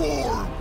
form.